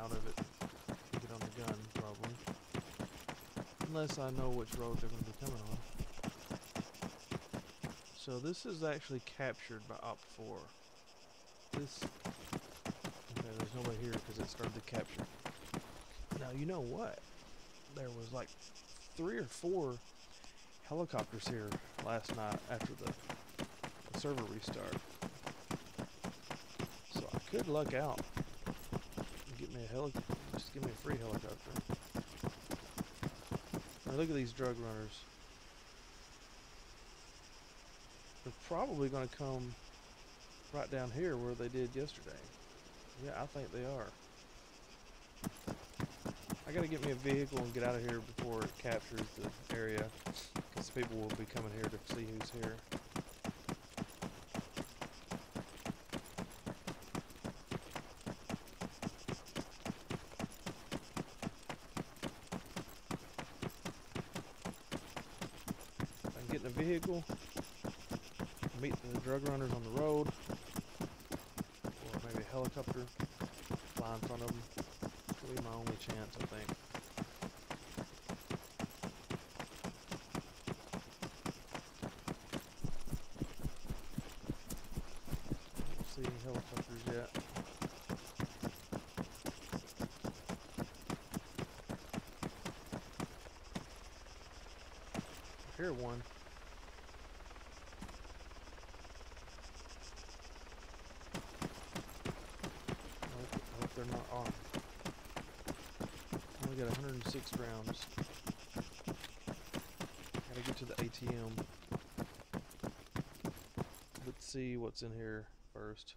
out of it to get on the gun, probably. Unless I know which road they're going to be coming on. So this is actually captured by Op 4. This... okay, there's nobody here because it started to capture. Now, you know what? There was like 3 or 4 helicopters here last night after the server restart. So I could luck out and get me a helicopter. Just give me a free helicopter. Now look at these drug runners. They're probably going to come right down here where they did yesterday. Yeah, I think they are. I gotta get me a vehicle and get out of here before it captures the area, because people will be coming here to see who's here. If I can get in a vehicle, meet the drug runners on the road, or maybe a helicopter fly in front of them. That'll be my only chance, I think. Don't see any helicopters yet. I hear one. I hope they're not armed. We got 106 rounds. Gotta get to the ATM. Let's see what's in here first.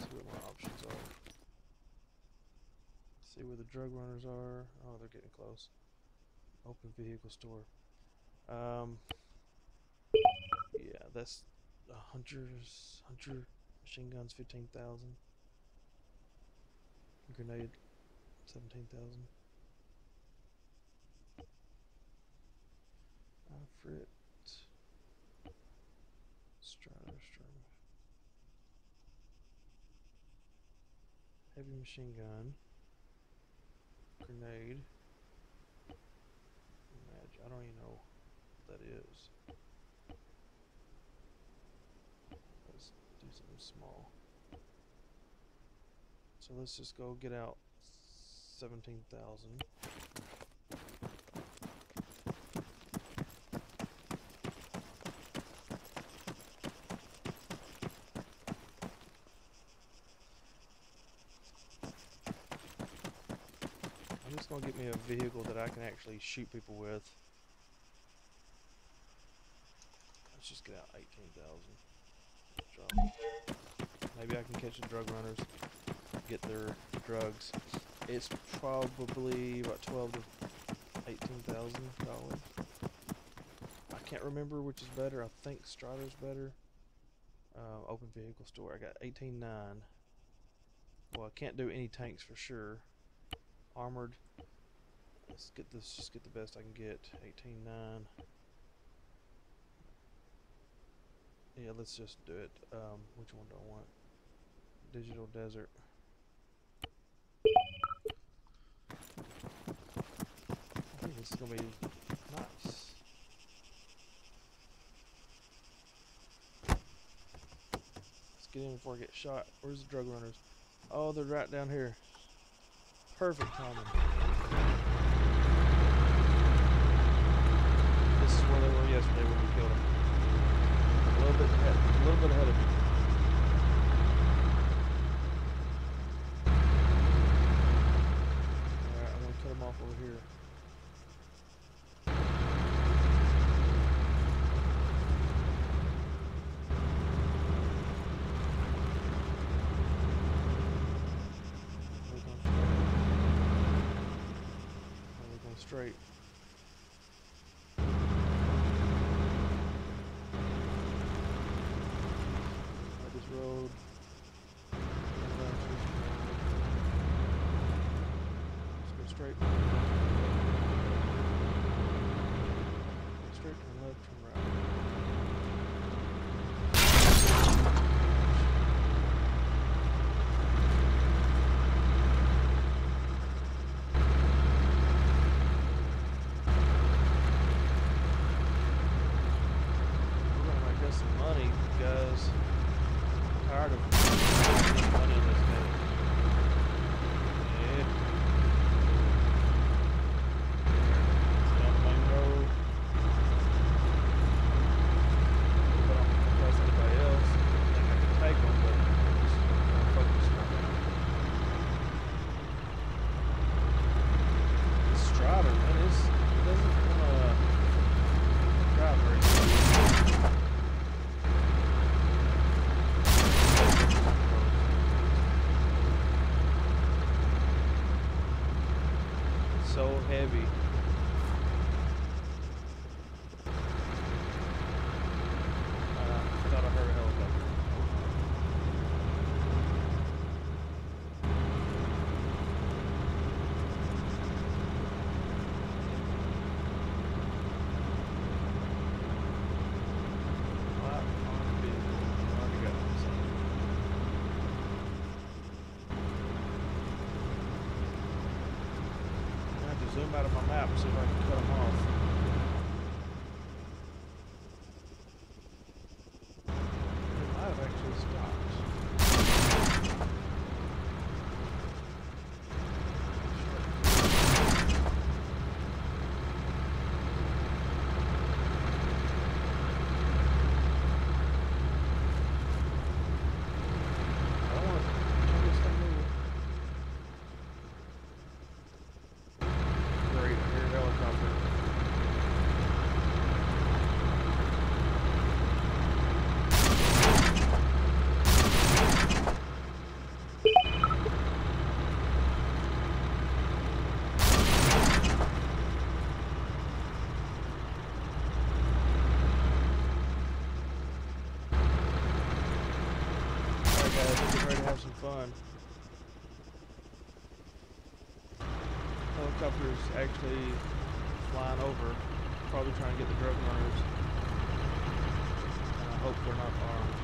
See what my options are. See where the drug runners are. Oh, they're getting close. Open vehicle store. Yeah, that's hunter machine guns, 15,000. Grenade, 17,000. Frit. Strider. Heavy machine gun. Grenade. Imagine, I don't even know what that is. Let's do something small. So let's just go get out 17,000. I'm just gonna get me a vehicle that I can actually shoot people with. Let's just get out 18,000. Maybe I can catch the drug runners. Get their drugs. It's probably about $12,000 to $18,000. I can't remember which is better. I think Strider's better. Open vehicle store. I got 18,900. Well, I can't do any tanks for sure. Armored. Let's get this. Just get the best I can get. 18,900. Yeah, let's just do it. Which one do I want? Digital desert. This is gonna be nice. Let's get in before I get shot. Where's the drug runners? Oh, they're right down here. Perfect timing. This is where they were yesterday when we killed them. A little bit ahead of me. Alright, I'm gonna cut them off over here. Straight. By this road. Just go straight. Go straight to the left, turn right. part of one of those things. Zoom out of my map and see if I can cut them off. Fun. Helicopters actually flying over, probably trying to get the drug runners. And I hope they're not armed.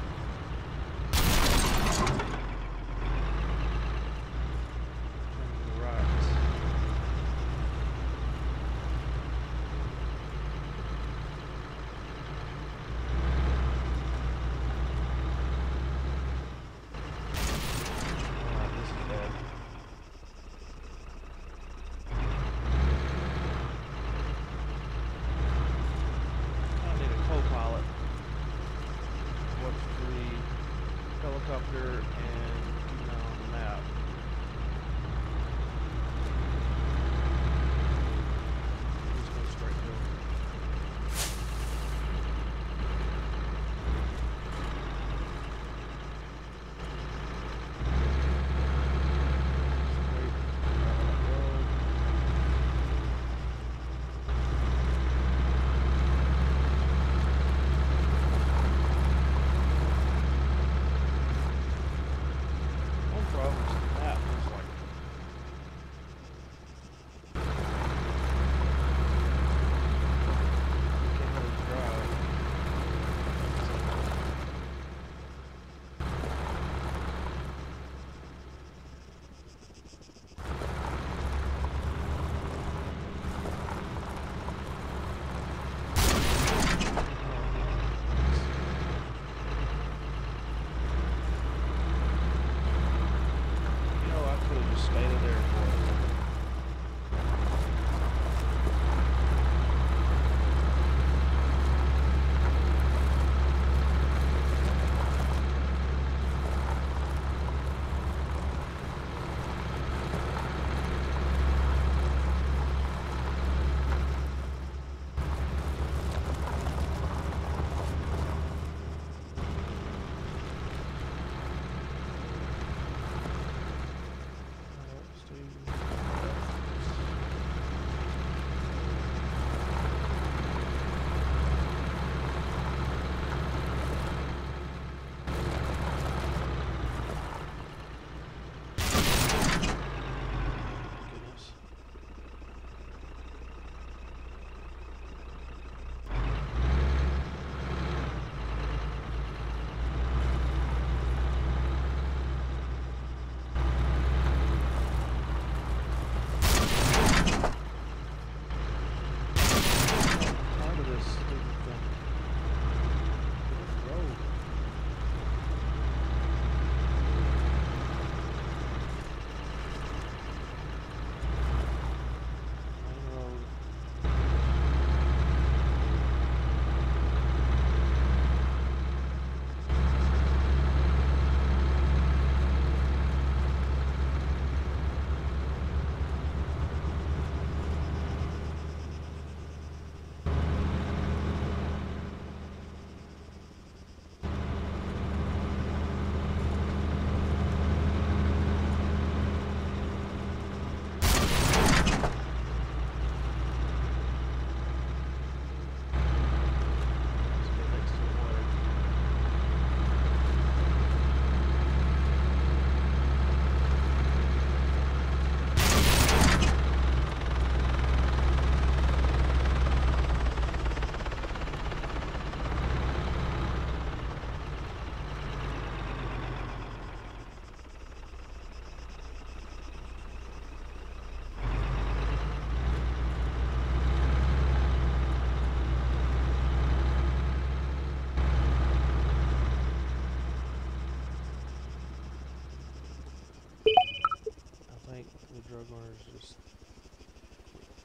drug runners just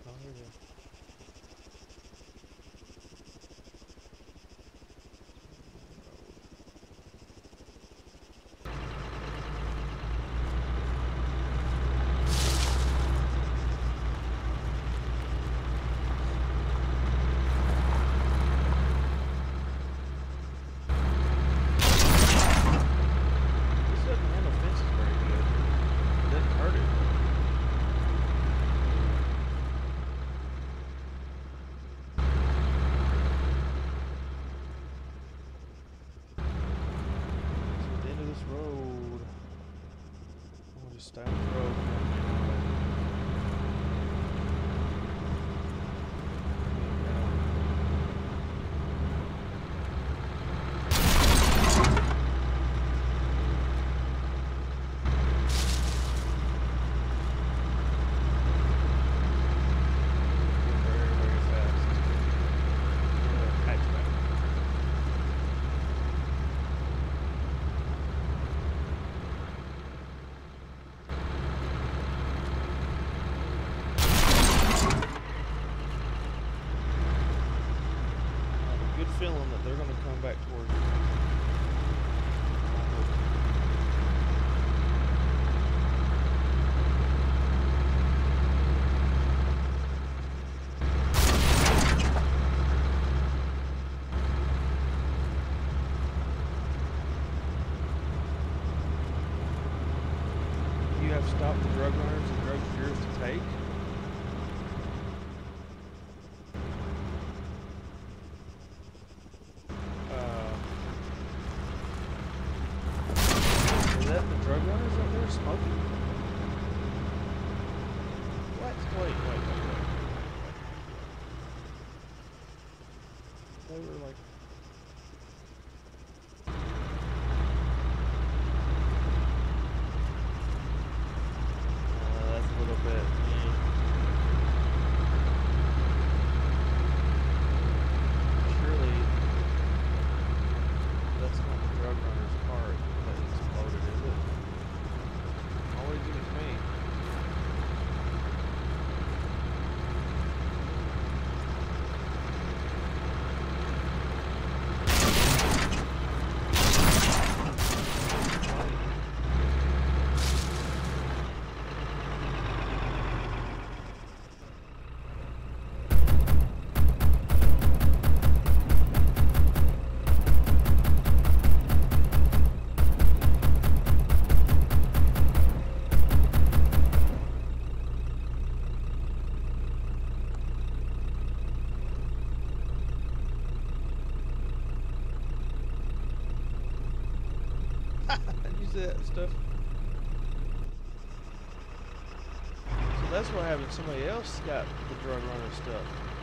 not here. That stuff. So that's what happened. Somebody else got the drug runner stuff.